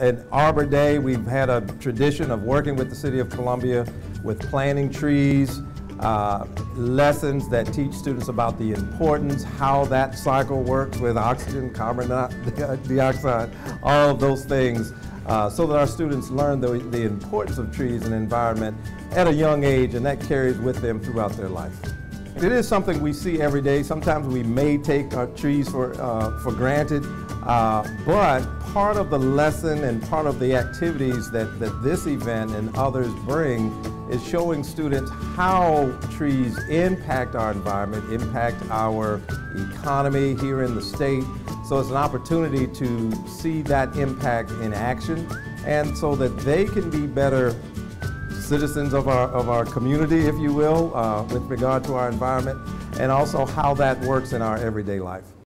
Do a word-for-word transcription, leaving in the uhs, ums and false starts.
At Arbor Day, we've had a tradition of working with the City of Columbia with planting trees, uh, lessons that teach students about the importance, how that cycle works with oxygen, carbon dioxide, all of those things, uh, so that our students learn the, the importance of trees and environment at a young age, and that carries with them throughout their life. It is something we see every day. Sometimes we may take our trees for, uh, for granted, uh, but part of the lesson and part of the activities that, that this event and others bring is showing students how trees impact our environment, impact our economy here in the state. So it's an opportunity to see that impact in action, and so that they can be better citizens of our, of our community, if you will, uh, with regard to our environment, and also how that works in our everyday life.